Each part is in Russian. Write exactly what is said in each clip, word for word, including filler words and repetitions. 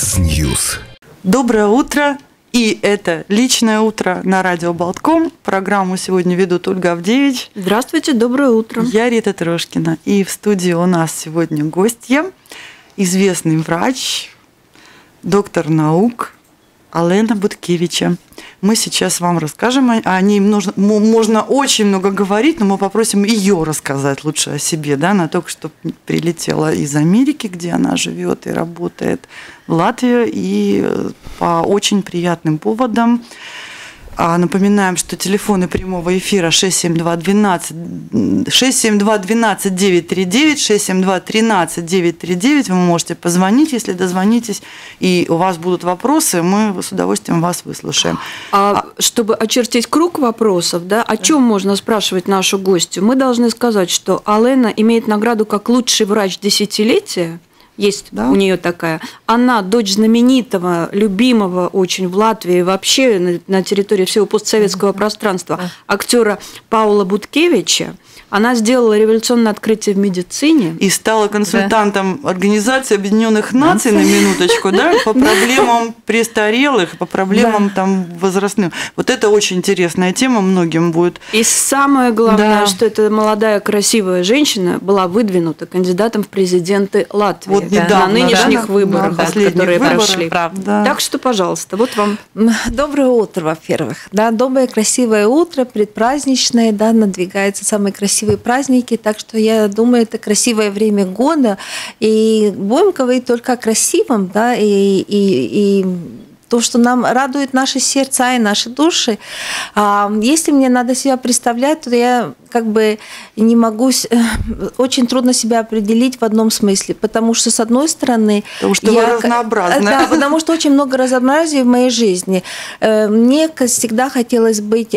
Яндекс Ньюс. Доброе утро. И это «Личное утро» на Радио Балтком. Программу сегодня ведут Ольга Авдевич. Здравствуйте, доброе утро. Я Рита Трошкина. И в студии у нас сегодня гостья, известный врач, доктор наук Алена Буткевич. Мы сейчас вам расскажем о, о ней. Нужно, можно очень много говорить, но мы попросим ее рассказать лучше о себе. Да? Она только что прилетела из Америки, где она живет и работает, в Латвию, и по очень приятным поводам. Напоминаем, что телефоны прямого эфира шесть семь два один два девять три девять, шесть семь два один три девять три девять. Вы можете позвонить, если дозвонитесь, и у вас будут вопросы, мы с удовольствием вас выслушаем. А, а... Чтобы очертить круг вопросов, да, о чем можно спрашивать нашу гостью, мы должны сказать, что Алена имеет награду как лучший врач десятилетия. Есть, да, у нее такая. Она дочь знаменитого, любимого очень в Латвии, вообще на, на территории всего постсоветского mm-hmm. пространства, актера Павла Буткевича. Она сделала революционное открытие в медицине. И стала консультантом, да, Организации Объединенных Наций, на минуточку, да, по проблемам престарелых, по проблемам там возрастным. Вот это очень интересная тема, многим будет. И самое главное, что эта молодая, красивая женщина была выдвинута кандидатом в президенты Латвии. Вот недавно, на нынешних выборах, которые прошли. Так что, пожалуйста, вот вам. Доброе утро, во-первых. Доброе, красивое утро, предпраздничное, да, надвигается самый красивый праздники, так что я думаю, это красивое время года, и будем говорить только о красивом, да, и, и, и то, что нам радует наши сердца и наши души. Если мне надо себя представлять, то я как бы не могу, очень трудно себя определить в одном смысле, потому что, с одной стороны... Потому что я, вы разнообразны. Да, потому что очень много разнообразия в моей жизни. Мне всегда хотелось быть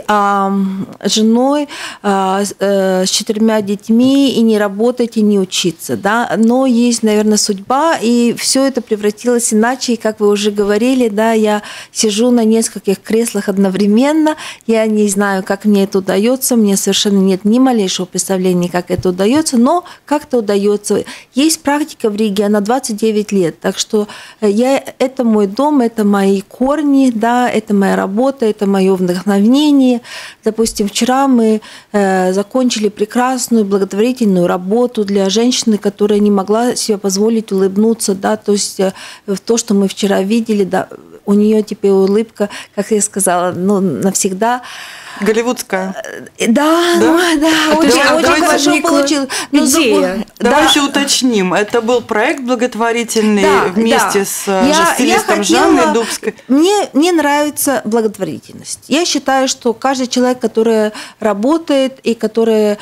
женой с четырьмя детьми и не работать, и не учиться. Да? Но есть, наверное, судьба, и все это превратилось иначе, и, как вы уже говорили, да, я сижу на нескольких креслах одновременно, я не знаю, как мне это удается, мне совершенно нет ни малейшего представления, как это удается, но как-то удается. Есть практика в Риге, она двадцать девять лет, так что я, это мой дом, это мои корни, да, это моя работа, это мое вдохновение. Допустим, вчера мы э, закончили прекрасную благотворительную работу для женщины, которая не могла себе позволить улыбнуться, да, то есть э, то, что мы вчера видели, да, у нее теперь улыбка, как я сказала, ну, навсегда. Голливудская. Да, да, да. А очень, да, очень хорошо получилось. Идея. Давайте, да, уточним. Это был проект благотворительный, да, вместе, да, с я, журналистом я хотела, Жанной Дубской. Мне, мне нравится благотворительность. Я считаю, что каждый человек, который работает и который...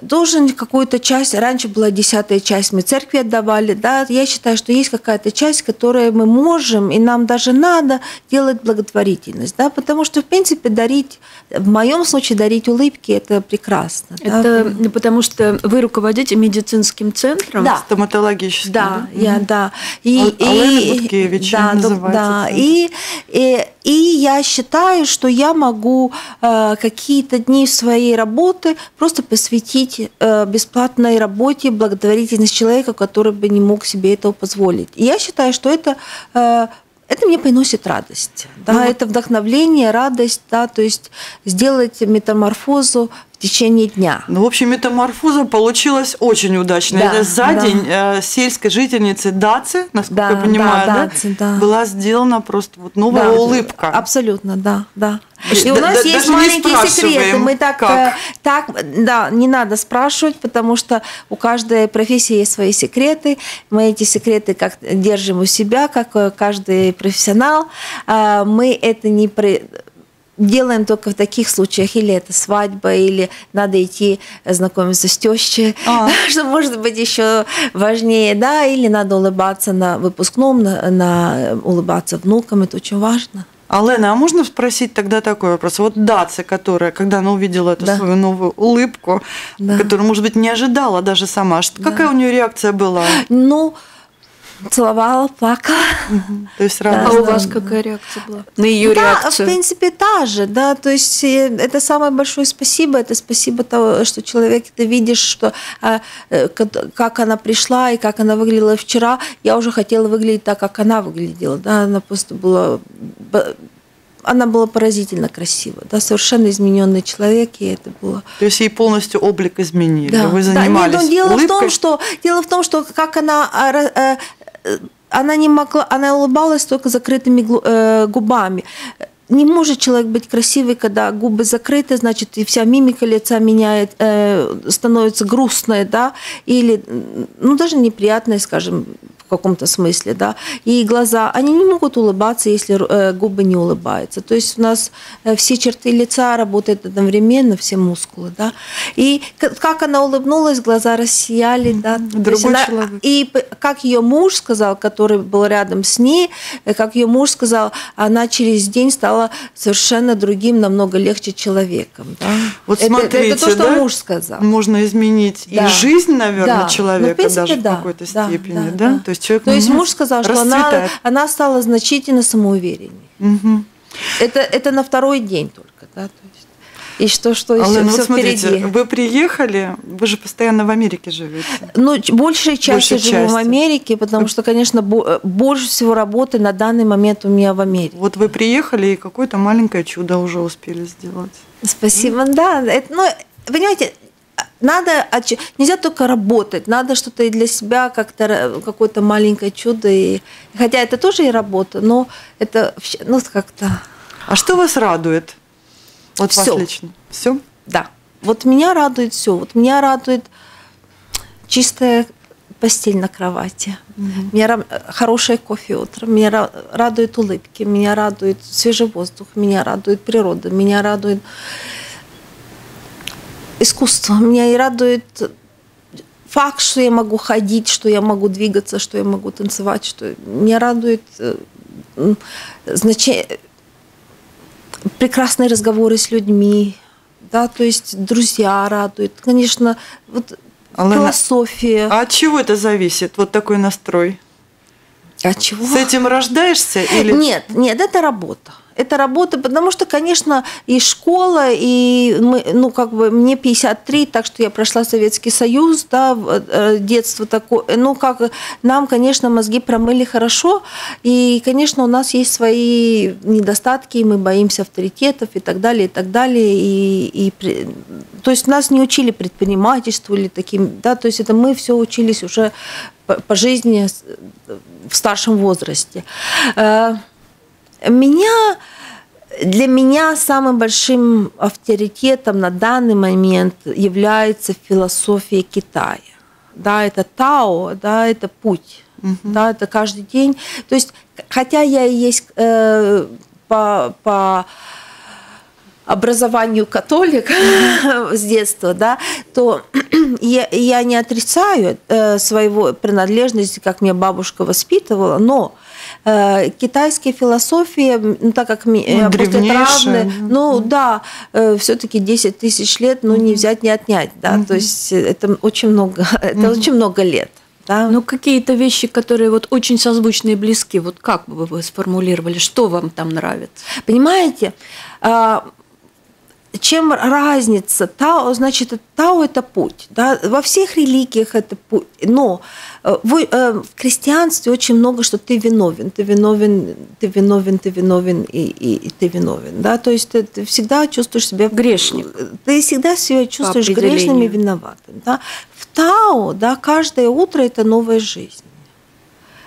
должен какую-то часть, раньше была десятая часть, мы церкви отдавали, да, я считаю, что есть какая-то часть, которую мы можем, и нам даже надо делать благотворительность, да, потому что, в принципе, дарить, в моем случае, дарить улыбки, это прекрасно. Это, да, потому что вы руководите медицинским центром, да, стоматологическим. Да, да, я, да. И, а, Алена Буткевич, да, называется. Да, и, и, и я считаю, что я могу э, какие-то дни своей работы просто посвятить светить бесплатной работе, благотворительность человека, который бы не мог себе этого позволить. И я считаю, что это, это мне приносит радость. Да, ну, это вдохновление, радость, да, то есть сделать метаморфозу в течение дня. Ну, в общем, метаморфоза получилась очень удачно. Да, это за, да, день э, сельской жительницы Даци, насколько, да, я понимаю, да, да, Даци, да, была сделана просто вот новая, да, улыбка. Абсолютно, да, да. И, и у нас да, есть маленькие секреты. Мы так, э, так, да, не надо спрашивать, потому что у каждой профессии есть свои секреты. Мы эти секреты как держим у себя, как каждый профессионал. Э, мы это не... При... Делаем только в таких случаях, или это свадьба, или надо идти знакомиться с тещей, а. что может быть еще важнее, да, или надо улыбаться на выпускном, на, на улыбаться внукам, это очень важно. Алена, а можно спросить тогда такой вопрос? Вот Даця, которая, когда она увидела эту, да, свою новую улыбку, да, которую, может быть, не ожидала даже сама, какая, да, у нее реакция была? Ну, Целовала, плакала. Угу. То есть да, а у вас какая реакция была? На ее да, реакцию? В принципе, та же. Да, то есть это самое большое спасибо. Это спасибо того, что человек, ты видишь, что, как она пришла и как она выглядела вчера. Я уже хотела выглядеть так, как она выглядела. Да, она просто была... Она была поразительно красива, да, совершенно измененный человек, и это было. То есть ей полностью облик изменили. Да. Вы занимались да, нет, дело улыбкой. В том, что дело в том, что как она она не могла, она улыбалась только закрытыми губами. Не может человек быть красивый, когда губы закрыты, значит, и вся мимика лица меняет, становится грустной, да, или ну даже неприятной, скажем. В каком-то смысле, да, и глаза, они не могут улыбаться, если губы не улыбаются. То есть у нас все черты лица работают одновременно, все мускулы, да. И как она улыбнулась, глаза рассияли, да. Другой человек. И как ее муж сказал, который был рядом с ней, как ее муж сказал, она через день стала совершенно другим, намного легче человеком, да. Вот это, смотрите, это то, что да? муж сказал. Можно изменить да. и жизнь, наверное, да. человека, ну, в принципе, даже да. в какой-то да. степени, да. да? да. То есть, человек, То есть муж сказал, что она, она стала значительно самоуверенней. Угу. Это, это на второй день только. Да? То есть, и что, что еще, Алена, все вот смотрите, впереди. Вы приехали, вы же постоянно в Америке живете. Ну, большая часть я живу в Америке, потому что, конечно, больше всего работы на данный момент у меня в Америке. Вот вы приехали, и какое-то маленькое чудо уже успели сделать. Спасибо, mm. да. Это, ну, понимаете... Надо, нельзя только работать, надо что-то и для себя, как-то какое-то маленькое чудо. И, хотя это тоже и работа, но это ну, как-то... А что вас радует? Вот все. Вас лично? Все? Да. Вот меня радует все. Вот меня радует чистая постель на кровати. Mm-hmm. Меня хорошее кофе утром. Меня радуют улыбки, меня радует свежий воздух, меня радует природа, меня радует... Искусство. Меня и радует факт, что я могу ходить, что я могу двигаться, что я могу танцевать. Что... Меня радует значит, прекрасные разговоры с людьми, да, то есть друзья радуют. Конечно, вот Алена, философия. А от чего это зависит, вот такой настрой? От чего? С этим рождаешься? Или... Нет, нет, это работа. Это работа, потому что, конечно, и школа, и мы, ну, как бы мне пятьдесят три, так что я прошла Советский Союз, да, детство такое. Ну, как нам, конечно, мозги промыли хорошо, и, конечно, у нас есть свои недостатки, мы боимся авторитетов и так далее, и так далее. И, и, то есть нас не учили предпринимательству или таким, да, то есть это мы все учились уже по, по жизни в старшем возрасте. Меня, для меня самым большим авторитетом на данный момент является философия Китая. Да, это Тао, да, это путь, угу. да, это каждый день. То есть, хотя я и есть э, по, по образованию католик mm-hmm. с детства, да, то я, я не отрицаю э, своего принадлежности, как меня бабушка воспитывала, но э, китайская философия, ну, так как э, после травмы, mm-hmm. ну да, э, все-таки десять тысяч лет, ну mm-hmm. не взять, не отнять, да, mm-hmm. то есть это очень много, mm-hmm. это очень много лет. Да. Ну, какие-то вещи, которые вот очень созвучны и близки, вот как бы вы сформулировали, что вам там нравится? Понимаете, э, чем разница? Тао, значит, Тао – это путь. Да? Во всех религиях это путь. Но вы, э, в христианстве очень много, что ты виновен, ты виновен, ты виновен, ты виновен и, и, и ты виновен. Да? То есть ты, ты всегда чувствуешь себя грешным. Ты всегда себя чувствуешь грешным и виноватым. Да? В Тао да, каждое утро – это новая жизнь.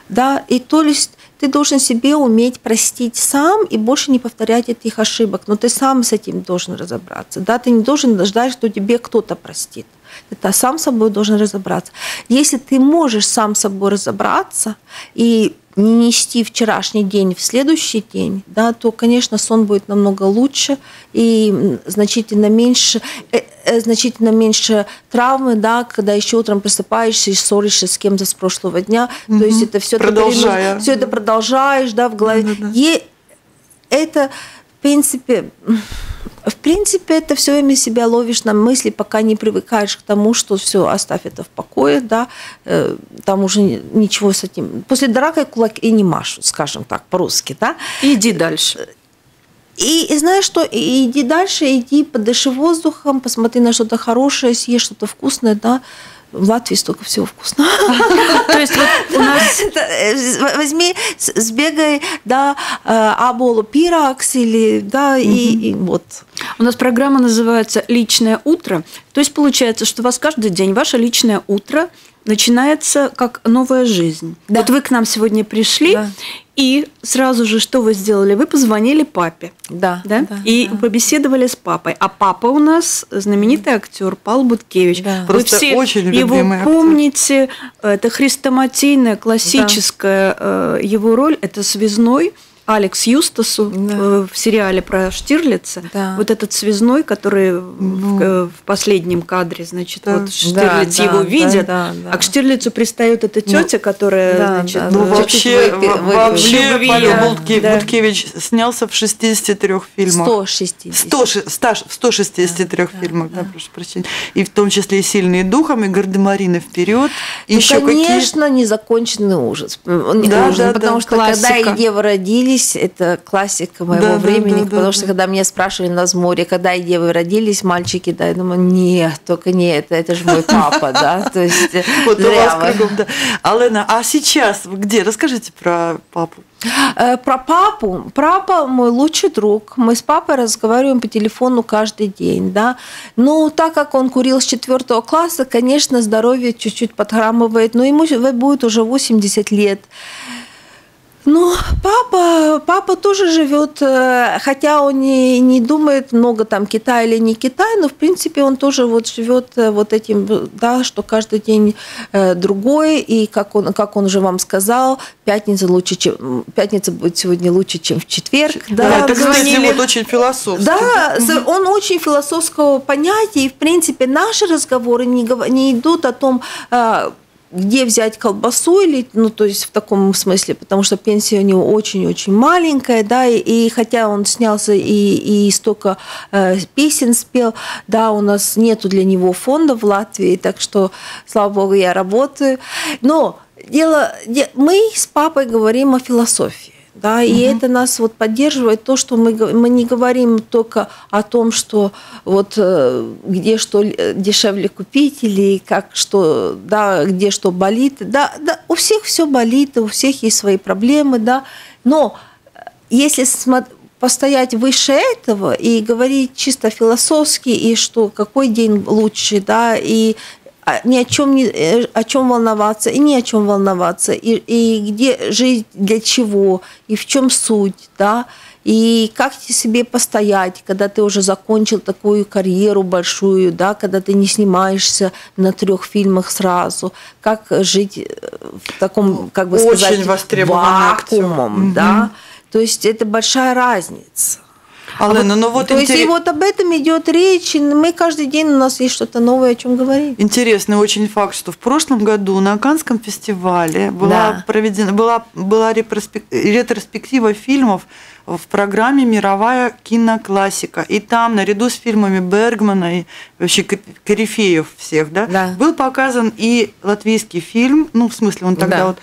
Да? И то есть... Ты должен себе уметь простить сам и больше не повторять этих ошибок. Но ты сам с этим должен разобраться. Да? Ты не должен ждать, что тебе кто-то простит. Ты сам с собой должен разобраться. Если ты можешь сам с собой разобраться и не нести вчерашний день в следующий день, да, то, конечно, сон будет намного лучше и значительно меньше, значительно меньше травмы, да, когда еще утром просыпаешься и ссоришься с кем-то с прошлого дня. Mm-hmm. То есть это все Продолжая. это, все это продолжаешь, да, в голове. Mm-hmm. И это, в принципе... В принципе, это все время себя ловишь на мысли, пока не привыкаешь к тому, что все, оставь это в покое, да, там уже ничего с этим. После драки кулак и не машу, скажем так, по-русски, да. Иди дальше. И, и знаешь что, и иди дальше, иди, подыши воздухом, посмотри на что-то хорошее, съешь что-то вкусное, да. В Латвии столько всего вкусного. То есть вот у нас... Возьми, сбегай, да, аболу пиракс или, да, и вот. У нас программа называется «Личное утро». То есть получается, что у вас каждый день, ваше личное утро начинается как новая жизнь. Вот вы к нам сегодня пришли, и сразу же что вы сделали? Вы позвонили папе. Да. да? да и да. побеседовали с папой. А папа у нас знаменитый актер Павел Буткевич. Да. Вы Просто все очень любимый его помните. Актер. Это хрестоматийная, классическая да. его роль. Это связной Алекс Юстасу да. в сериале про Штирлица. Да. Вот этот связной, который ну. в, в последнем кадре, значит, да. вот Штирлиц да, его да, видит, да, да, да. а к Штирлицу пристает эта тетя, ну, которая, да, значит, ну, ну, вообще, вы, вы, вообще вы, Павел Буткевич, да. Буткевич снялся в шестидесяти трёх фильмах. сто шестьдесят. сто, сто, в ста шестидесяти трёх да, фильмах, да, да. прошу прощения. И в том числе и «Сильные духом», и «Гардемарины вперед». Ну, еще конечно, какие... незаконченный ужас. Да, ужас да, потому да, что классика. Когда Евы родились, это классика моего да, времени, да, да, потому да, что да. когда меня спрашивали на море, когда и где вы родились, мальчики, да, я думаю, нет, только не это, это же мой папа, да, то есть вот у вас кругом, да. Алена, а сейчас вы где? Расскажите про папу. Про папу. Папа мой лучший друг. Мы с папой разговариваем по телефону каждый день, да. Но так как он курил с четвертого класса, конечно, здоровье чуть-чуть подхрамывает, но ему будет уже восемьдесят лет. Ну, папа, папа тоже живет, хотя он не, не думает много там Китай или не Китай, но в принципе он тоже вот живет вот этим, да, что каждый день другой, и как он, как он же вам сказал, пятница лучше, чем пятница будет сегодня лучше, чем в четверг. Да, да, это, кстати, вот очень философский. Да, он очень философского понятия, и в принципе наши разговоры не, не идут о том, где взять колбасу, или, ну, то есть в таком смысле, потому что пенсия у него очень-очень маленькая, да, и, и хотя он снялся и, и столько э, песен спел, да, у нас нету для него фонда в Латвии, так что, слава богу, я работаю. Но дело, де, мы с папой говорим о философии. Да, и угу. это нас вот поддерживает, то, что мы, мы не говорим только о том, что вот где что дешевле купить или как что, да, где что болит. Да, да, у всех все болит, у всех есть свои проблемы, да. Но если смотреть, постоять выше этого и говорить чисто философски, и что какой день лучше, да, и ни о чем, не, о чем волноваться, и ни о чем волноваться, и, и где жить, для чего, и в чем суть, да, и как себе постоять, когда ты уже закончил такую карьеру большую, да, когда ты не снимаешься на трех фильмах сразу, как жить в таком, как бы сказать, вакуумом, да, то есть это большая разница. Алена, а вот, ну вот то интерес... есть и вот об этом идет речь, и мы каждый день, у нас есть что-то новое, о чем говорить. Интересный очень факт, что в прошлом году на Каннском фестивале была, да. проведена, была, была ретроспек... ретроспектива фильмов в программе «Мировая киноклассика». И там, наряду с фильмами Бергмана и вообще корифеев всех, да, да. был показан и латвийский фильм, ну, в смысле, он тогда да. вот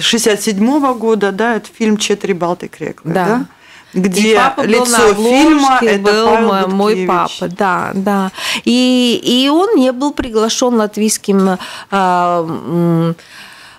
шестьдесят седьмого года, да, это фильм «Четри балты крекла», да. да? Где лицо фильма это был мой папа, да, да. И, и он не был приглашен латвийским э,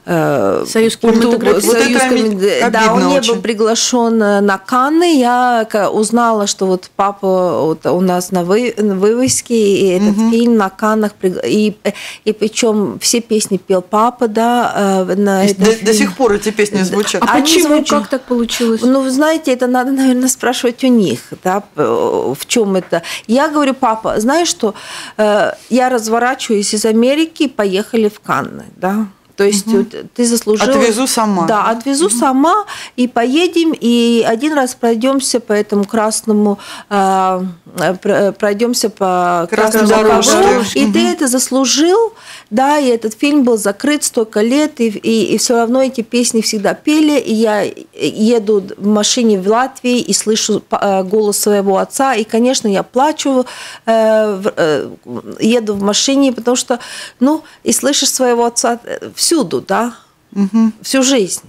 э, союз кинематографии. Да, он не был приглашен на Канны. Я узнала, что вот папа вот у нас на, вы, на вывеске, и этот угу. фильм на Каннах. И, и причем все песни пел папа, да. На до, до сих пор эти песни звучат. А, а почему? Звучат? Как так получилось? Ну, вы знаете, это надо, наверное, спрашивать у них, да, в чем это. Я говорю, папа, знаешь что, я разворачиваюсь из Америки, поехали в Канны, да. То есть угу. ты заслужила... Отвезу сама. Да, отвезу угу. сама, и поедем, и один раз пройдемся по этому красному э, пройдемся по красному дорожку, и ты это заслужил, да, и этот фильм был закрыт столько лет, и, и, и все равно эти песни всегда пели, и я еду в машине в Латвии и слышу голос своего отца, и, конечно, я плачу, еду в машине, потому что, ну, и слышишь своего отца всюду, да, угу. всю жизнь.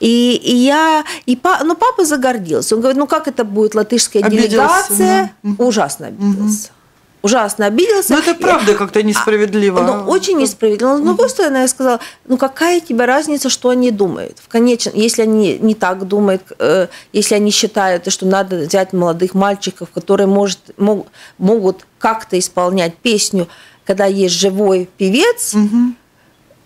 И, и я, и па, ну, папа загордился. Он говорит, ну как это будет, латышская обиделся, делегация? Да. Ужасно обиделся. Угу. Ужасно обиделся. Но это правда как-то несправедливо. А, ну, очень несправедливо. Но, с другой стороны, я сказала, ну какая тебе разница, что они думают? В конечном, если они не так думают, э, если они считают, что надо взять молодых мальчиков, которые может, мог, могут как-то исполнять песню, когда есть живой певец, угу.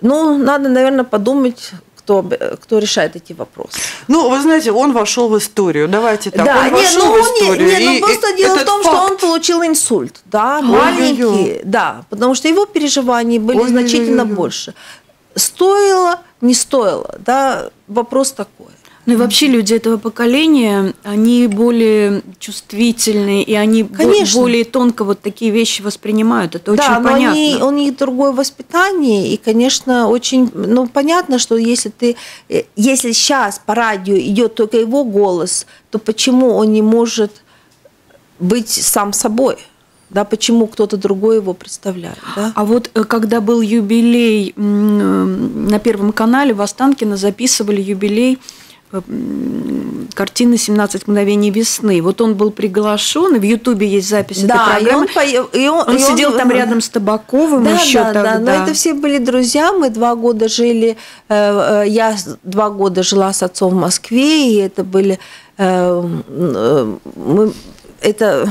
ну, надо, наверное, подумать... Кто, кто решает эти вопросы. Ну, вы знаете, он вошел в историю. Давайте так, да, он не, вошел ну, в историю. Не, не, ну, просто дело в том, факт... что он получил инсульт, да, ой, маленький, ой, ой. Да, потому что его переживания были ой, значительно ой, ой, ой. больше. Стоило, не стоило, да, вопрос такой. Ну и вообще люди этого поколения, они более чувствительные, и они конечно. более тонко вот такие вещи воспринимают. Это да, очень но понятно. Они, у них другое воспитание, и, конечно, очень, ну, понятно, что если ты, если сейчас по радио идет только его голос, то почему он не может быть сам собой? Да, почему кто-то другой его представляет. Да? А вот когда был юбилей на Первом канале, в Останкино записывали юбилей картины «семнадцать мгновений весны». Вот он был приглашен, и в Ютубе есть запись да, этой программы. И он, и он, он и сидел он... там рядом с Табаковым да, еще да, тогда. Да, но это все были друзья. Мы два года жили, э, я два года жила с отцом в Москве, и это были... Э, э, мы, это,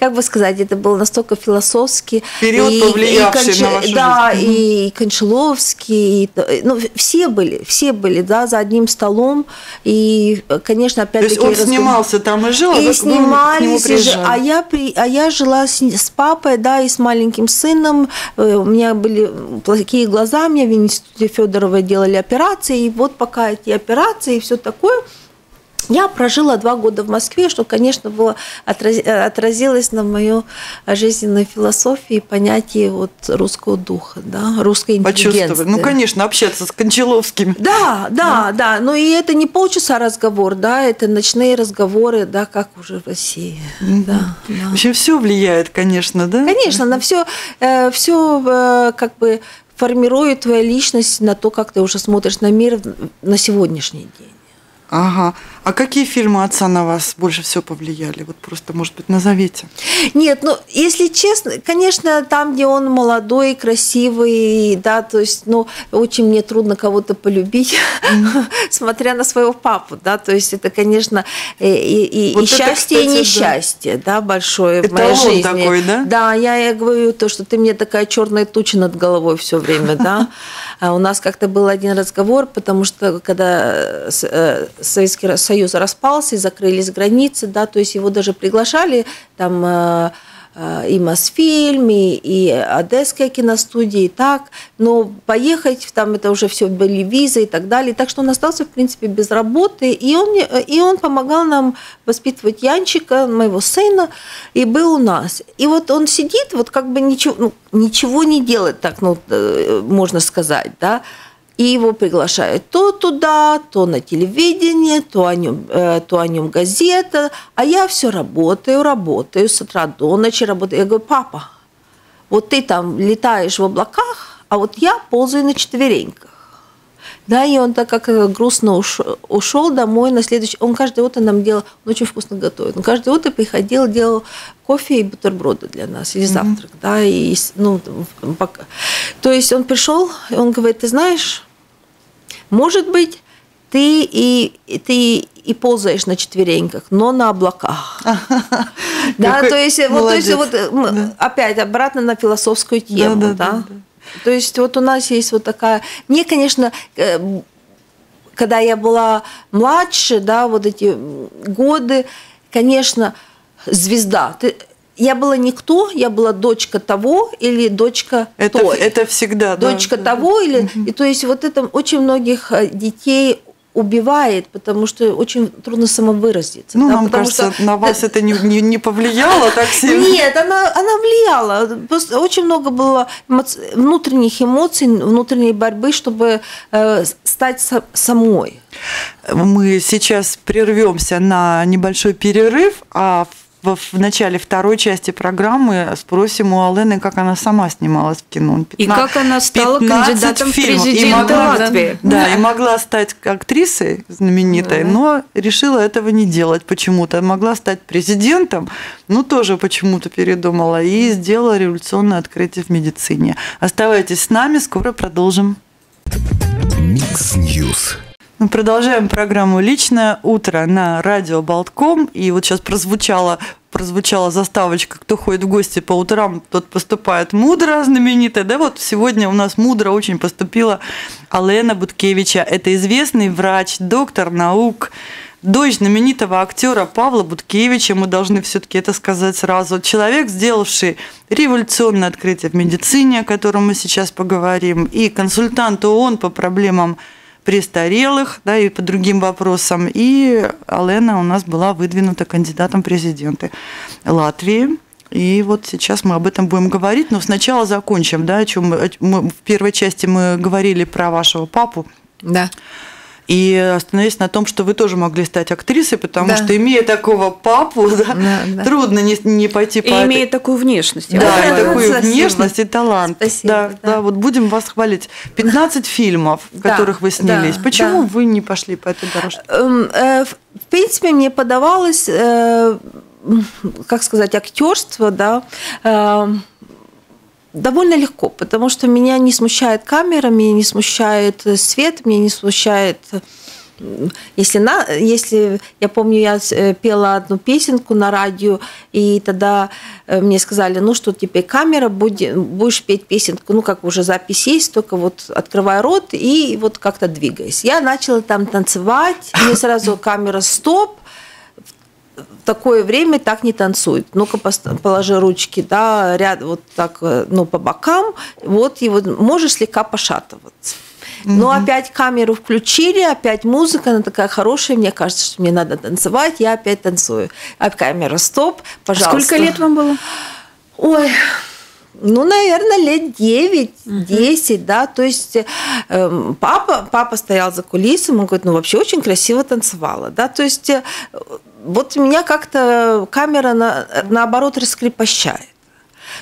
как бы сказать, это было настолько философски. Период, и, повлиявший и Конч... на вашу да, жизнь. И Кончаловский, и... ну, все были, все были, да, за одним столом, и, конечно, опять-таки... То есть он снимался там и жил, и а снимались, и ж... а, я при... а я жила с... с папой, да, и с маленьким сыном, у меня были плохие глаза, мне в институте Федорова делали операции, и вот пока эти операции и все такое... Я прожила два года в Москве, что, конечно, было, отразилось на мою жизненную философию и понятие вот русского духа, да, русской интеллигенции. Ну, конечно, общаться с Кончаловским. Да, да, да, да. Ну, и это не полчаса разговор, да, это ночные разговоры, да, как уже в России. Mm-hmm. Да, да. Вообще все влияет, конечно, да? Конечно, на все, все как бы формирует твою личность на то, как ты уже смотришь на мир на сегодняшний день. Ага. А какие фильмы отца на вас больше всего повлияли? Вот просто, может быть, назовите. Нет, ну, если честно, конечно, там, где он молодой, красивый, да, то есть, ну, очень мне трудно кого-то полюбить, mm-hmm. смотря на своего папу, да, то есть это, конечно, и, и, вот и это, счастье, кстати, и несчастье, да, да большое это в моей он жизни. Такой, да? Да, я, я говорю то, что ты мне такая черная туча над головой все время, да. У нас как-то был один разговор, потому что, когда Советский Союз Союз распался, и закрылись границы, да, то есть его даже приглашали там э, э, и Мосфильм, и, и Одесская киностудия, и так, но поехать, там это уже все были визы и так далее, так что он остался, в принципе, без работы, и он, и он помогал нам воспитывать Янчика, моего сына, и был у нас. И вот он сидит, вот как бы ничего, ну, ничего не делает, так, ну, можно сказать, да, и его приглашают то туда, то на телевидение, то о нем, э, то о нем газета. А я все работаю, работаю с утра до ночи, работаю. Я говорю, папа, вот ты там летаешь в облаках, а вот я ползаю на четвереньках. Да, и он так как грустно ушел, ушел домой на следующий... Он каждое утро нам делал... Он очень вкусно готовит. Он каждое утро приходил, делал кофе и бутерброды для нас, или завтрак, mm-hmm. да, и... Ну, пока. То есть он пришел, и он говорит, ты знаешь, может быть, ты и, ты и ползаешь на четвереньках, но на облаках. Да, то есть вот опять обратно на философскую тему, да. То есть вот у нас есть вот такая... Мне, конечно, когда я была младше, да, вот эти годы, конечно, звезда. Ты... Я была никто, я была дочка того или дочка это, той. Это всегда, дочка да. Дочка того или... Угу. И то есть вот это очень многих детей убивает, потому что очень трудно самовыразиться. Ну, да, нам кажется, что... на вас это не, не, не повлияло так сильно. Нет, она, она влияла. Просто очень много было эмоци... внутренних эмоций, внутренней борьбы, чтобы э, стать со... самой. Мы сейчас прервемся на небольшой перерыв, а в, в начале второй части программы спросим у Алены, как она сама снималась в кино. пятнадцать, и как она стала кандидатом в президенты Латвии. Да, и могла стать актрисой знаменитой, да, но решила этого не делать почему-то. Могла стать президентом, но тоже почему-то передумала и сделала революционное открытие в медицине. Оставайтесь с нами, скоро продолжим. Микс Ньюс. Мы продолжаем программу «Личное утро» на радио Балтком. И вот сейчас прозвучала, прозвучала заставочка «Кто ходит в гости по утрам, тот поступает мудро», знаменитая. Да, вот сегодня у нас мудро очень поступила Алена Буткевича. Это известный врач, доктор наук, дочь знаменитого актера Павла Буткевича, мы должны все-таки это сказать сразу. Человек, сделавший революционное открытие в медицине, о котором мы сейчас поговорим, и консультант ООН по проблемам престарелых, да, и по другим вопросам. И Алена у нас была выдвинута кандидатом в президенты Латвии. И вот сейчас мы об этом будем говорить, но сначала закончим, да, о чем мы, мы в первой части мы говорили про вашего папу. Да. И остановились на том, что вы тоже могли стать актрисой, потому да. что, имея такого папу, да, да, да. трудно не, не пойти по... И этой... имея такую внешность. Да, да, и такую спасибо. внешность и талант. Спасибо, да, да. да, вот будем вас хвалить. пятнадцать фильмов, в да, которых вы снялись. Да, Почему да. вы не пошли по этой дорожке? В принципе, мне подавалось, как сказать, актерство, да, довольно легко, потому что меня не смущает камера, меня не смущает свет, меня не смущает... Если, на, если я помню, я пела одну песенку на радио, и тогда мне сказали, ну что теперь камера, будь, будешь петь песенку, ну как уже запись есть, только вот открывай рот и вот как-то двигайся. Я начала там танцевать, мне сразу камера стоп, в такое время так не танцует. Ну-ка, положи ручки, да, ряд вот так, ну, по бокам, вот, и вот можешь слегка пошатываться. Mm-hmm. Но опять камеру включили, опять музыка, она такая хорошая, мне кажется, что мне надо танцевать, я опять танцую. А камера стоп, пожалуйста. А сколько лет вам было? Ой, ну, наверное, лет девять-десять, mm-hmm. да, то есть э, папа, папа стоял за кулисами, он говорит, ну, вообще очень красиво танцевала, да, то есть... Э, Вот меня как-то камера, на, наоборот, раскрепощает.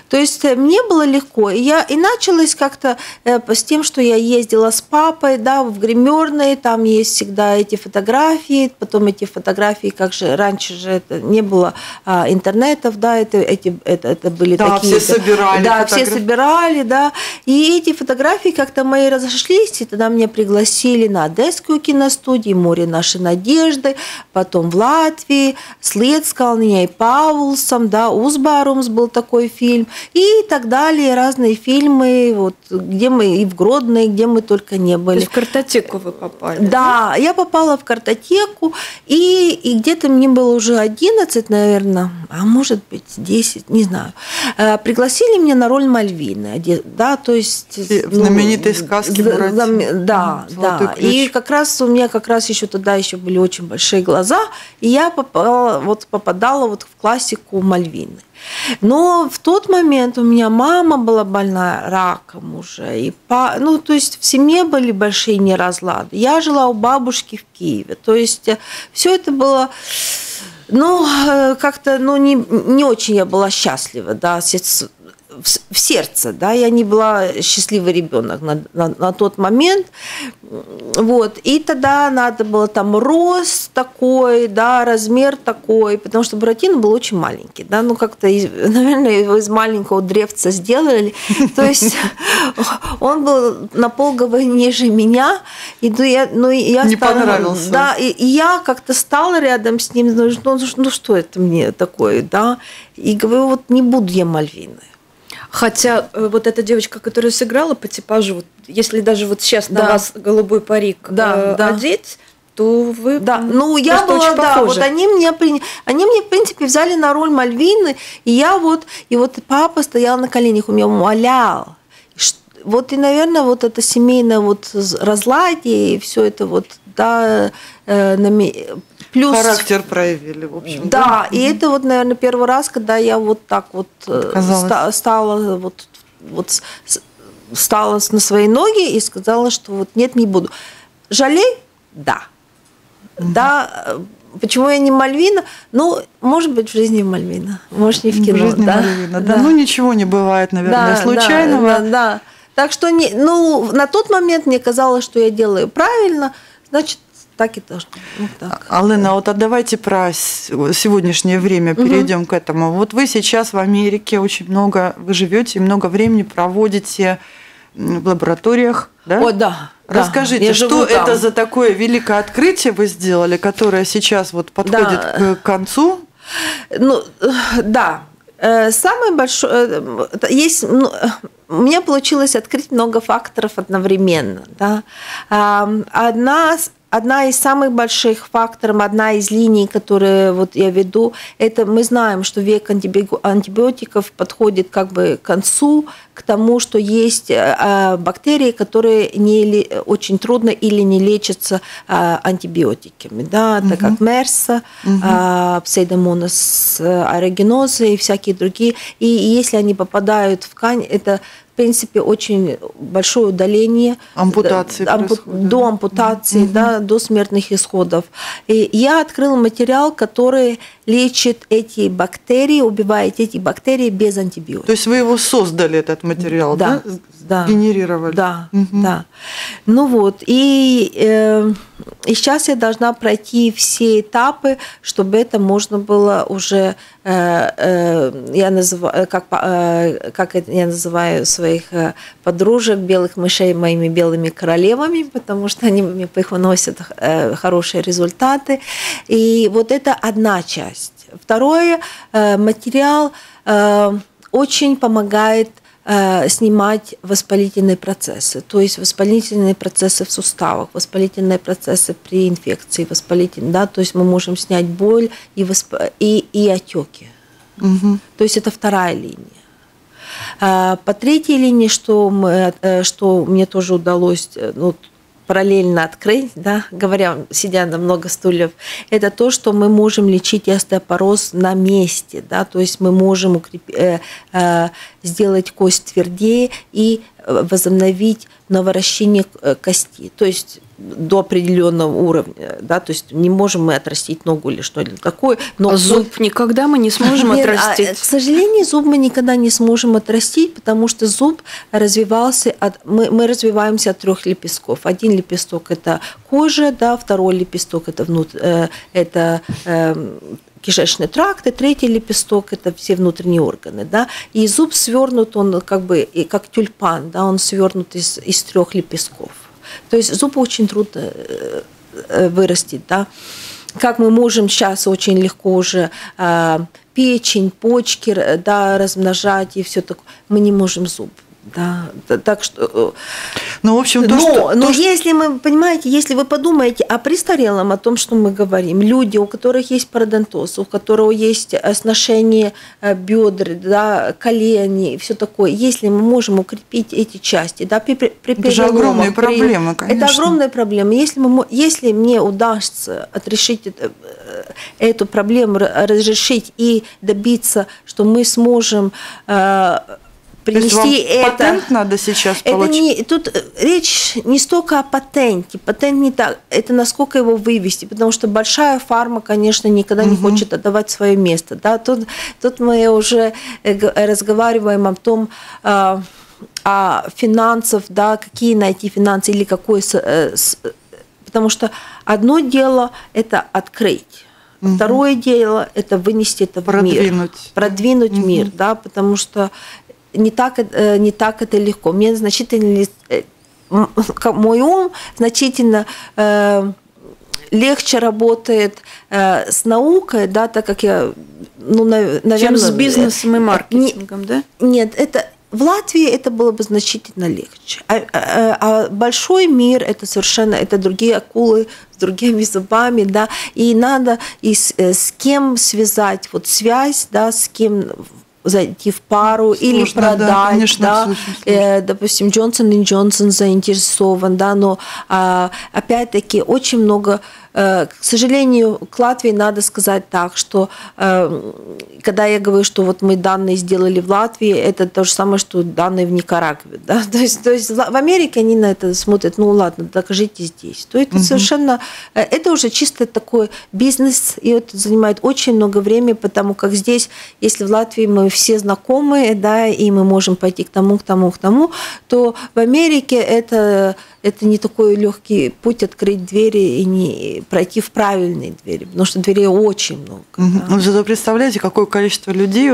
То есть мне было легко. И, я, и началось как-то с тем, что я ездила с папой, да, в гримерные, там есть всегда эти фотографии, потом эти фотографии, как же раньше же это не было а, интернетов, да, это, эти, это, это были да, такие... Да, все собирали. Да, фотографии. все собирали, да. И эти фотографии как-то мои разошлись, и тогда меня пригласили на Одесскую киностудию, «Море Нашей Надежды», потом в Латвии, Слец, Калния и Паулсом, да, «Узбарумс» был такой фильм, и так далее, разные фильмы, вот, где мы и в Гродно, где мы только не были. То есть в картотеку вы попали? Да, да? Я попала в картотеку, и, и где-то мне было уже одиннадцать, наверное, а может быть десять, не знаю. Пригласили меня на роль Мальвины, да, то есть... В знаменитой ну, сказке «Буратино». Да, да. И как раз у меня как раз еще тогда еще были очень большие глаза, и я попала, вот, попадала вот в классику Мальвины. Но в тот момент у меня мама была больна раком уже. И па... Ну, то есть в семье были большие неразлады. Я жила у бабушки в Киеве. То есть все это было... Ну, как-то ну, не, не очень я была счастлива, да, в сердце, да, я не была счастливый ребенок на, на, на тот момент, вот, и тогда надо было там рост такой, да, размер такой, потому что Буратино был очень маленький, да, ну как-то, наверное, его из маленького древца сделали, то есть он был на полголовы ниже меня, и я, ну, я не стала, понравился, да, и, и я как-то стала рядом с ним, ну, ну что это мне такое, да, и говорю, вот не буду я Мальвиной. Хотя вот эта девочка, которая сыграла по типажу, вот, если даже вот сейчас да. на вас голубой парик да, э, да. одеть, то вы да. ну, я была, очень да, похожи. Вот они меня, они меня, в принципе, взяли на роль Мальвины, и я вот, и вот папа стоял на коленях, у меня умолял. Вот и, наверное, вот это семейное вот разладие и все это вот да, плюс... Характер проявили, в общем. Да, да. И mm-hmm. это вот, наверное, первый раз, когда я вот так вот ста- стала вот, вот стала на свои ноги и сказала, что вот нет, не буду. Жалей? Да. Mm-hmm. Да. Почему я не Мальвина? Ну, может быть, в жизни Мальвина. Может, не в кино. В жизни, да? Мальвина, да. Да. Ну, ничего не бывает, наверное, да, случайного. Да, да, да. Так что, не, ну, на тот момент мне казалось, что я делаю правильно, значит, так и должно. Вот так. Алена, вот а давайте про сегодняшнее время перейдем угу. к этому. Вот вы сейчас в Америке очень много, вы живете и много времени проводите в лабораториях, да? О, да. Расскажите, да, что это там за такое великое открытие вы сделали, которое сейчас вот подходит да. к концу? Ну, да. Самое большое... Есть... У меня получилось открыть много факторов одновременно. Да. Одна, одна из самых больших факторов, одна из линий, которые вот я веду, это мы знаем, что век антибиотиков подходит как бы к концу, к тому, что есть бактерии, которые не, очень трудно или не лечатся антибиотиками. Да, угу. Так как мерса, угу. псевдомонас аэрогеноза и всякие другие. И если они попадают в ткань, это... В принципе, очень большое удаление ампутации ампу... до ампутации, mm-hmm. да, до смертных исходов. И я открыла материал, который лечит эти бактерии, убивает эти бактерии без антибиотиков. То есть вы его создали, этот материал, да? Да, генерировали. Да, mm-hmm. да. Ну вот, и, э, и сейчас я должна пройти все этапы, чтобы это можно было уже, э, э, я называю, как, э, как это я называю, своих подружек, белых мышей, моими белыми королевами, потому что они мне приносят хорошие результаты. И вот это одна часть. Второе, материал очень помогает снимать воспалительные процессы, то есть воспалительные процессы в суставах, воспалительные процессы при инфекции, воспалительные, да, то есть мы можем снять боль и, восп... и, и отеки. Угу. То есть это вторая линия. По третьей линии, что, мы, что мне тоже удалось ну, параллельно открыть, да, говоря, сидя на много стульев, это то, что мы можем лечить остеопороз на месте. Да, то есть мы можем укрепи, сделать кость твердее и возобновить новоращение кости. То есть до определенного уровня, да, то есть не можем мы отрастить ногу или что-либо такое. Но а зуб никогда мы не сможем нет, отрастить. А, к сожалению, зуб мы никогда не сможем отрастить, потому что зуб развивался, от, мы, мы развиваемся от трех лепестков. Один лепесток – это кожа, да, второй лепесток – это, внут, э, это э, кишечный тракт, и третий лепесток – это все внутренние органы. Да? И зуб свернут, он как бы, как тюльпан, да, он свернут из, из трех лепестков. То есть зубы очень трудно вырастить, да. Как мы можем сейчас очень легко уже печень, почки, да, размножать и все такое, мы не можем зуб. Да, так что... Ну, в общем, то, но, что, но то, если что... мы, понимаете, если вы подумаете о престарелом, о том, что мы говорим, люди, у которых есть пародонтоз, у которого есть сношение бедр, да, колени, все такое, если мы можем укрепить эти части, да, при, при это же огромные при... проблемы, конечно. Это огромная проблема. Если, мы, если мне удастся отрешить это, эту проблему, разрешить и добиться, что мы сможем... принести это. Патент надо сейчас это получить? Не, тут речь не столько о патенте. Патент не так. Это насколько его вывести. Потому что большая фарма, конечно, никогда угу. не хочет отдавать свое место. Да? Тут, тут мы уже разговариваем о том, о, о финансах, да, какие найти финансы или какой... Потому что одно дело – это открыть. Второе угу. дело – это вынести это в продвинуть. Мир. Продвинуть. Угу. мир, да, потому что Не так, не так это легко. Мне значительно, мой ум значительно легче работает с наукой, да, так как я, ну, наверное... Чем с бизнесом и маркетингом, не, да? Нет, это... В Латвии это было бы значительно легче. А, а, а большой мир – это совершенно это другие акулы с другими зубами. Да? И надо и с, с кем связать вот связь, да, с кем... зайти в пару, сложно, или продать, да, конечно, да. Э, допустим, Джонсон и Джонсон заинтересован, да, но э, опять-таки очень много, э, к сожалению, к Латвии надо сказать так, что э, когда я говорю, что вот мы данные сделали в Латвии, это то же самое, что данные в Никарагве, да, то есть, то есть в Америке они на это смотрят, ну ладно, докажите здесь, то это угу. совершенно, э, это уже чисто такой бизнес, и это занимает очень много времени, потому как здесь, если в Латвии мы все знакомые, да, и мы можем пойти к тому, к тому, к тому, то в Америке это, это не такой легкий путь открыть двери и не пройти в правильные двери, потому что дверей очень много. Да. Вы же представляете, какое количество людей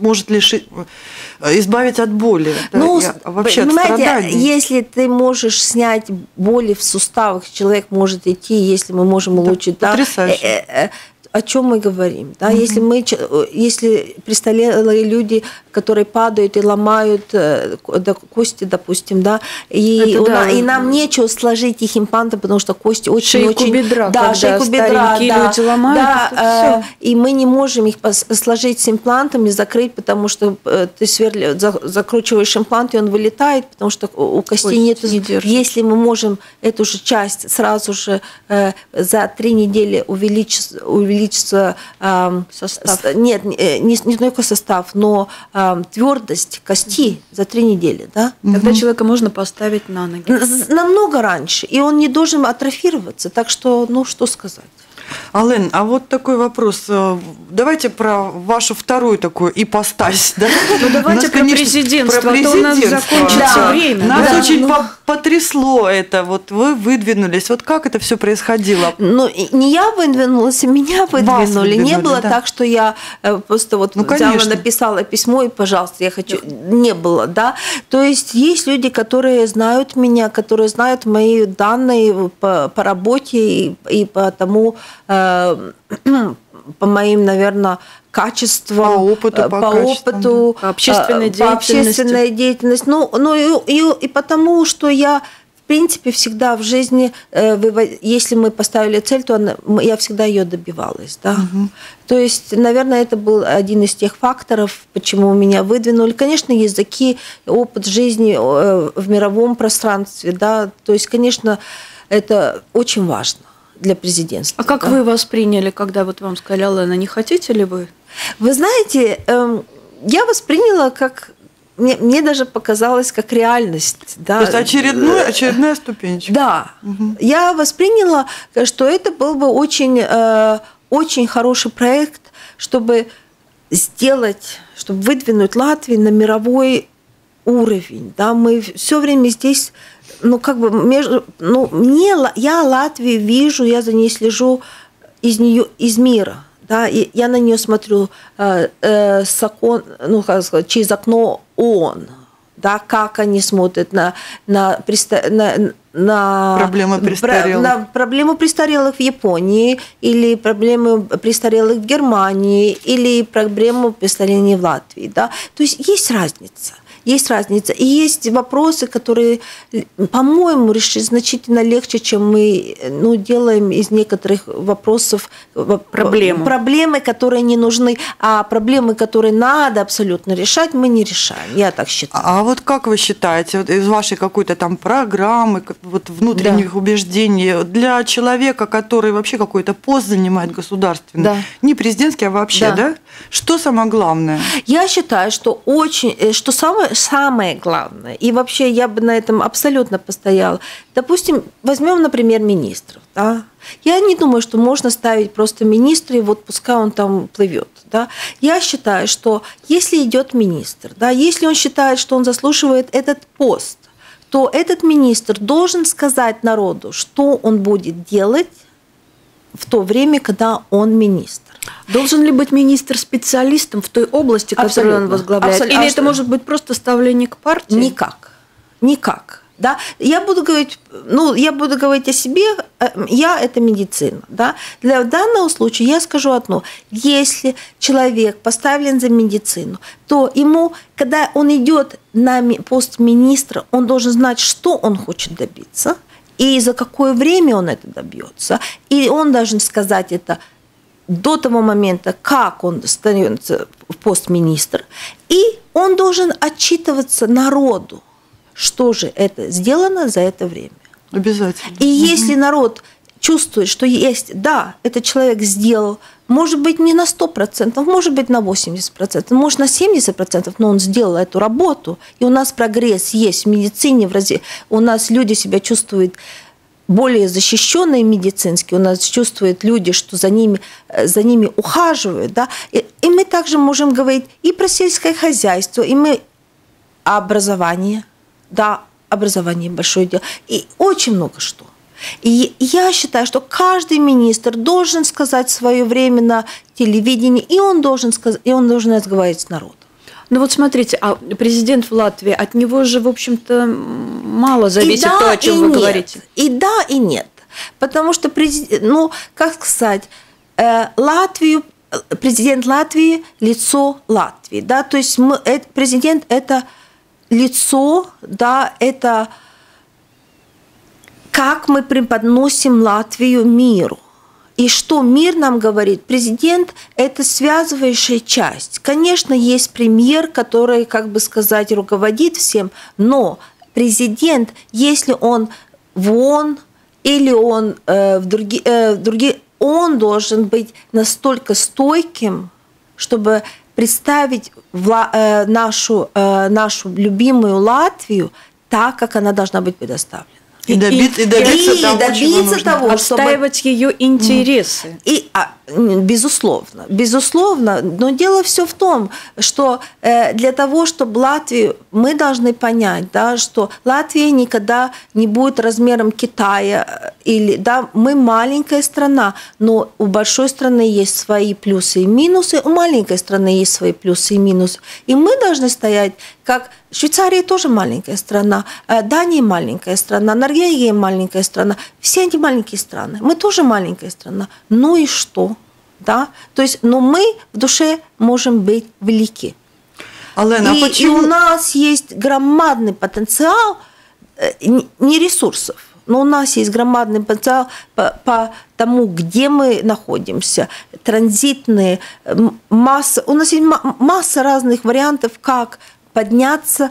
может лишить, избавить от боли, ну, да, вообще от страданий. Если ты можешь снять боли в суставах, человек может идти, если мы можем улучшить... Да, да, потрясающе. О чем мы говорим? Да? Mm-hmm. Если мы, если престарелые люди, которые падают и ломают кости, допустим, да, и, у, да, и нам нечего сложить их импланты, потому что кости очень, шейку очень, бедра, да, шейку бедра, да, люди ломают, да, и мы не можем их сложить с имплантами, закрыть, потому что ты сверли, закручиваешь имплант и он вылетает, потому что у кости ой, нет. Не если мы можем эту же часть сразу же за три недели увеличить, увеличится э, состав. С, нет, не, не, не только состав, но э, твердость кости за три недели. Да? Тогда угу. человека можно поставить на ноги. Намного раньше, и он не должен атрофироваться. Так что, ну, что сказать. Ален, а вот такой вопрос. Давайте про вашу вторую такую ипостась. Да? Ну, давайте про президентство, про президентство. А то у нас закончится да. время. Нас да, очень ну... потрясло это. Вот вы выдвинулись. Вот как это все происходило? Ну, не я выдвинулась, меня выдвинули. выдвинули не было да. так, что я просто вот ну, взяла, написала письмо и, пожалуйста, я хочу. Не было, да. То есть есть люди, которые знают меня, которые знают мои данные по, по работе и, и по тому... по моим, наверное, качествам, по опыту, по, по, опыту, по общественной по общественной деятельности. Ну, ну и, и, и потому, что я, в принципе, всегда в жизни, если мы поставили цель, то она, я всегда ее добивалась. Да? Угу. То есть, наверное, это был один из тех факторов, почему меня выдвинули. Конечно, языки, опыт жизни в мировом пространстве. Да? То есть, конечно, это очень важно. Для президентства. А как да? вы восприняли, когда вот вам сказали, Алена, не хотите ли вы? Вы знаете, эм, я восприняла как... Мне, мне даже показалось как реальность. Да. То есть очередная, очередная ступенечка. Да. Угу. Я восприняла, что это был бы очень, э, очень хороший проект, чтобы сделать, чтобы выдвинуть Латвию на мировой уровень. Да. Мы все время здесь... Ну, как бы, между, ну, мне, я Латвию вижу, я за ней слежу из, нее, из мира. Да, и я на нее смотрю э, э, с окон, ну, как сказать, через окно ООН. Да, как они смотрят на, на, на, на, проблемы престарелых. на проблему престарелых в Японии, или проблемы престарелых в Германии, или проблему престарелых в Латвии. Да? То есть есть разница. Есть разница. И есть вопросы, которые, по-моему, решить значительно легче, чем мы ну, делаем из некоторых вопросов проблемы. проблемы, которые не нужны, а проблемы, которые надо абсолютно решать, мы не решаем. Я так считаю. А вот как вы считаете, вот из вашей какой-то там программы, вот внутренних да. убеждений, для человека, который вообще какой-то пост занимает государственный, да. не президентский, а вообще, да. да? Что самое главное? Я считаю, что очень, что самое самое главное, и вообще я бы на этом абсолютно постояла. Допустим, возьмем, например, министров. Да? Я не думаю, что можно ставить просто министра, и вот пускай он там плывет. Да? Я считаю, что если идет министр, да, если он считает, что он заслуживает этот пост, то этот министр должен сказать народу, что он будет делать в то время, когда он министр. Должен ли быть министр специалистом в той области, которую он возглавляет? Абсолютно. Или это может быть просто ставление к партии? Никак. Никак. Да? Я буду говорить, ну, я буду говорить о себе, я – это медицина. Да? Для данного случая я скажу одно. Если человек поставлен за медицину, то ему, когда он идет на пост министра, он должен знать, что он хочет добиться, и за какое время он это добьется. И он должен сказать это до того момента, как он становится в пост министра, и он должен отчитываться народу, что же это сделано за это время. Обязательно. И угу. если народ чувствует, что есть, да, этот человек сделал, может быть, не на сто процентов, может быть, на восемьдесят процентов, может, на семьдесят процентов, но он сделал эту работу, и у нас прогресс есть в медицине, в развитии, у нас люди себя чувствуют более защищенные медицински, у нас чувствуют люди, что за ними, за ними ухаживают, да, и, и мы также можем говорить и про сельское хозяйство, и мы образование, да, образование большое дело, и очень много что. И я считаю, что каждый министр должен сказать свое время на телевидении, и он должен сказать, и он должен разговаривать с народом. Ну вот смотрите, а президент в Латвии, от него же, в общем-то, мало зависит да, то, о чем вы нет. говорите. И да, и нет. Потому что, ну, как сказать, Латвию, президент Латвии – лицо Латвии. Да? То есть мы, президент – это лицо, да, это как мы преподносим Латвию миру. И что мир нам говорит? Президент – это связывающая часть. Конечно, есть премьер, который, как бы сказать, руководит всем, но президент, если он в ООН или он э, в другие, э, в другие, он должен быть настолько стойким, чтобы представить вла, э, нашу, э, нашу любимую Латвию так, как она должна быть предоставлена. И, и, добиться, и, добиться и, того, и добиться того, чтобы отстаивать ее интересы. И, а, безусловно, безусловно. Но дело все в том, что э, для того, чтобы Латвию, мы должны понять, да, что Латвия никогда не будет размером Китая. Или, да, мы маленькая страна, но у большой страны есть свои плюсы и минусы, у маленькой страны есть свои плюсы и минусы. И мы должны стоять, как Швейцария тоже маленькая страна, Дания маленькая страна, Норвегия маленькая страна, все они маленькие страны, мы тоже маленькая страна. Ну и что? Да? То есть, но мы в душе можем быть велики. Алена, и, а почему... и у нас есть громадный потенциал, не ресурсов, но у нас есть громадный потенциал по, по тому, где мы находимся, транзитные, масса, у нас есть масса разных вариантов, как подняться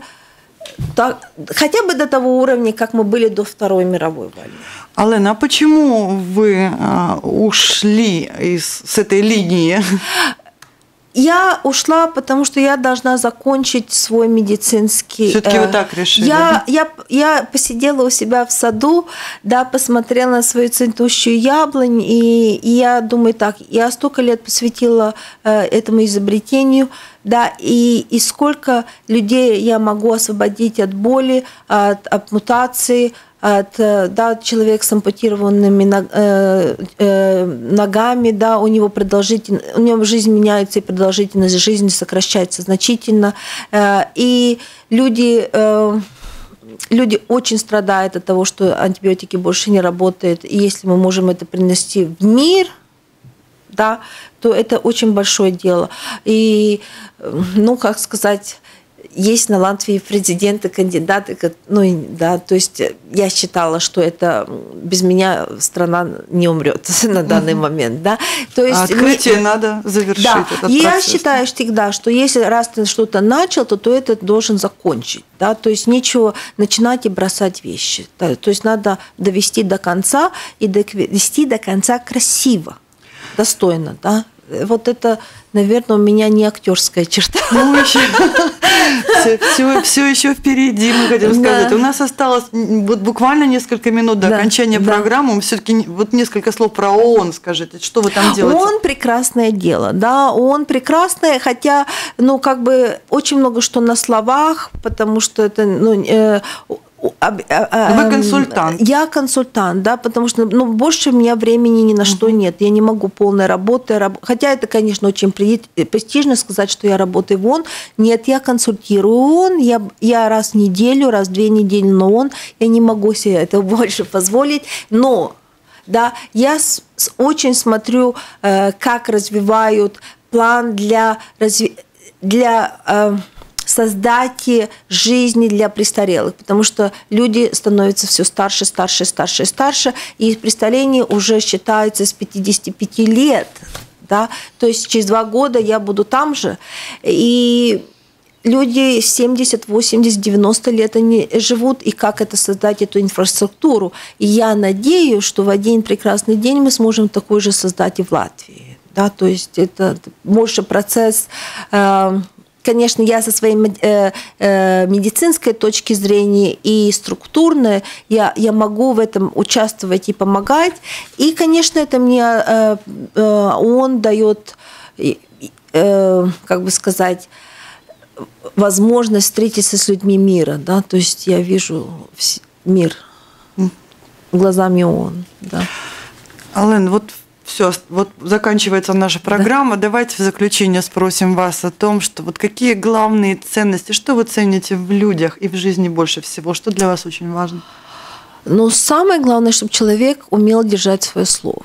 так, хотя бы до того уровня, как мы были до Второй мировой войны. Алена, а почему вы а, ушли из, с этой линии? Я ушла, потому что я должна закончить свой медицинский... Все-таки э, вы так решили? Я, да? я, я посидела у себя в саду, да, посмотрела на свою цветущую яблонь, и, и я думаю так, я столько лет посвятила э, этому изобретению, да, и, и сколько людей я могу освободить от боли, от, от мутации, от, да, человек с ампутированными ногами, да, у него продолжительно, у него жизнь меняется, и продолжительность жизни сокращается значительно. И люди, люди очень страдают от того, что антибиотики больше не работают. И если мы можем это принести в мир, да, то это очень большое дело. И, ну, как сказать... Есть на Латвии президенты, кандидаты, ну да, то есть я считала, что это без меня страна не умрет на данный момент, да. То есть, а открытие мы... надо завершить. Да. Этот я процесс. Считаю всегда, что если раз ты что-то начал, то ты это должен закончить, да, то есть нечего начинать и бросать вещи, да? То есть надо довести до конца и довести до конца красиво, достойно, да. Вот это, наверное, у меня не актерская черта. Ну, еще, все, все, все еще впереди, мы хотим сказать. Да. У нас осталось вот буквально несколько минут до да. окончания да. программы. Все-таки вот несколько слов про ООН скажите. Что вы там делаете? ООН – прекрасное дело. Да? ООН – прекрасное, хотя, ну, как бы очень много что на словах, потому что это… Ну, э, Вы консультант. Я консультант, да, потому что ну, больше у меня времени ни на что нет. Я не могу полной работы. Раб... Хотя это, конечно, очень престижно сказать, что я работаю в ООН. Нет, я консультирую ООН. Я, я раз в неделю, раз в две недели на ООН. Я не могу себе этого больше позволить. Но да, я с, с очень смотрю, э, как развивают план для... Разви... для э, создать жизни для престарелых, потому что люди становятся все старше, старше, старше, старше, и престарелые уже считаются с пятидесяти пяти лет. да, то есть через два года я буду там же, и люди семьдесят, восемьдесят, девяносто лет они живут, и как это создать, эту инфраструктуру. И я надеюсь, что в один прекрасный день мы сможем такой же создать и в Латвии. Да, то есть это больше процесс. Конечно, я со своей медицинской точки зрения и структурной, я, я могу в этом участвовать и помогать. И, конечно, это мне он дает, как бы сказать, возможность встретиться с людьми мира, да, то есть я вижу мир глазами ООН, да. Ален, вот все, вот заканчивается наша программа, да. Давайте в заключение спросим вас о том, что вот какие главные ценности, что вы цените в людях и в жизни больше всего, что для вас очень важно? Ну, самое главное, чтобы человек умел держать свое слово.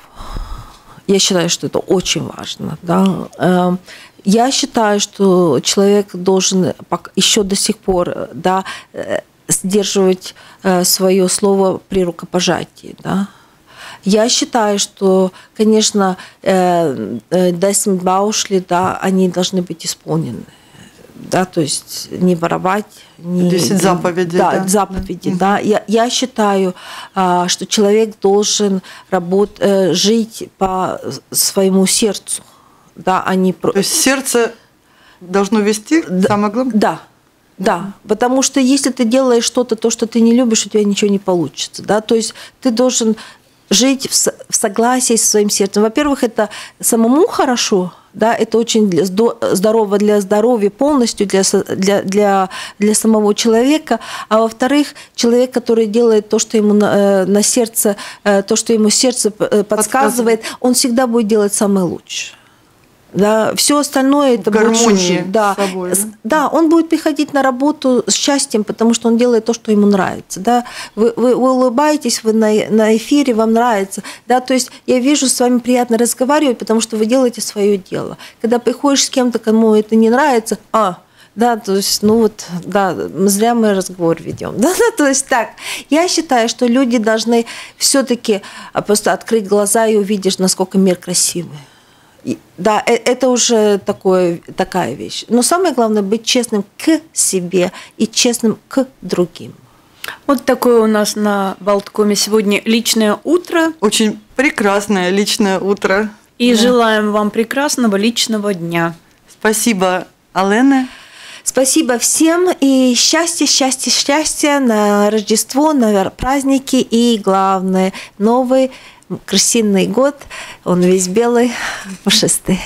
Я считаю, что это очень важно, да. Я считаю, что человек должен еще до сих пор, да, сдерживать свое слово при рукопожатии. Да. Я считаю, что, конечно, десять баушли, да, они должны быть исполнены. Да, то есть не воровать, не... Десять заповедей. Да, да? заповеди, mm-hmm. да. Я, я считаю, что человек должен работ... жить по своему сердцу. Да, они... То есть сердце должно вести, да, самое главное? Да, да, потому что если ты делаешь что-то, то, что ты не любишь, у тебя ничего не получится. Да? То есть ты должен жить в согласии со своим сердцем. Во-первых, это самому хорошо, да, это очень для, здорово для здоровья, полностью для, для, для, для самого человека. А во-вторых, человек, который делает то, что ему на, на сердце, то, что ему сердце подсказывает, подсказывает, он всегда будет делать самое лучшее. Да, все остальное это гармония, да, собой, да? Да, он будет приходить на работу с счастьем, потому что он делает то, что ему нравится. Да. Вы, вы улыбаетесь, вы на, на эфире, вам нравится. Да. То есть я вижу, с вами приятно разговаривать, потому что вы делаете свое дело. Когда приходишь с кем-то, кому это не нравится, а, да, то есть, ну вот, да, зря мы разговор ведем. Да, да, то есть так. Я считаю, что люди должны все-таки просто открыть глаза и увидишь, насколько мир красивый. Да, это уже такое, такая вещь. Но самое главное – быть честным к себе и честным к другим. Вот такое у нас на Балткоме сегодня личное утро. Очень прекрасное личное утро. И да. Желаем вам прекрасного личного дня. Спасибо, Алена. Спасибо всем. И счастья, счастья, счастья на Рождество, на праздники. И главное – новый крысиный год, он весь белый, пушистый.